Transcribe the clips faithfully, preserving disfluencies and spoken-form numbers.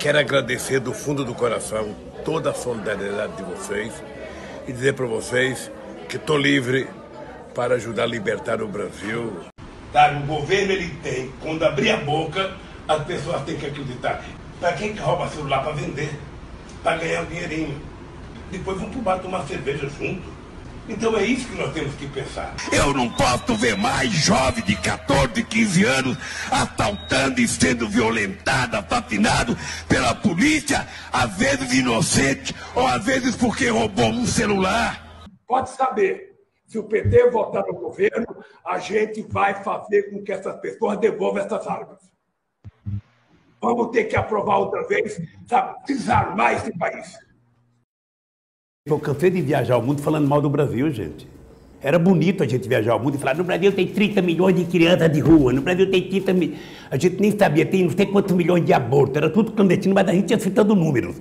Quero agradecer do fundo do coração toda a solidariedade de vocês e dizer para vocês que estou livre para ajudar a libertar o Brasil. Tá, o governo ele tem, quando abrir a boca, as pessoas têm que acreditar. Para quem que rouba celular para vender, para ganhar um dinheirinho? Depois vão pro bar tomar cerveja junto. Então é isso que nós temos que pensar. Eu não posso ver mais jovem de quatorze, quinze anos assaltando e sendo violentado, assassinado pela polícia, às vezes inocente ou às vezes porque roubou um celular. Pode saber, se o P T votar no governo, a gente vai fazer com que essas pessoas devolvam essas armas. Vamos ter que aprovar outra vez, sabe, desarmar esse país. Eu cansei de viajar ao mundo falando mal do Brasil, gente. Era bonito a gente viajar ao mundo e falar, no Brasil tem trinta milhões de crianças de rua, no Brasil tem trinta milhões... A gente nem sabia, tem não sei quantos milhões de abortos, era tudo clandestino, mas a gente ia citando números,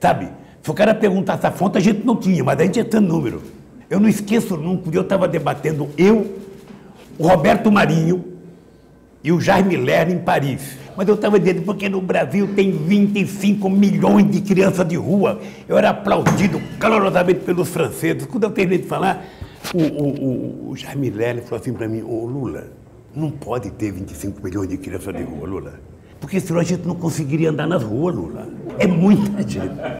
sabe? Se o cara perguntasse a fonte, a gente não tinha, mas a gente ia citando números. Eu não esqueço nunca, eu estava debatendo, eu, o Roberto Marinho e o Jaime Lerner em Paris. Mas eu estava dizendo, porque no Brasil tem vinte e cinco milhões de crianças de rua. Eu era aplaudido calorosamente pelos franceses. Quando eu terminei de falar, o, o, o, o Jaime Lerner falou assim para mim, ô oh, Lula, não pode ter vinte e cinco milhões de crianças de rua, Lula. Porque senão a gente não conseguiria andar nas ruas, Lula. É muita gente.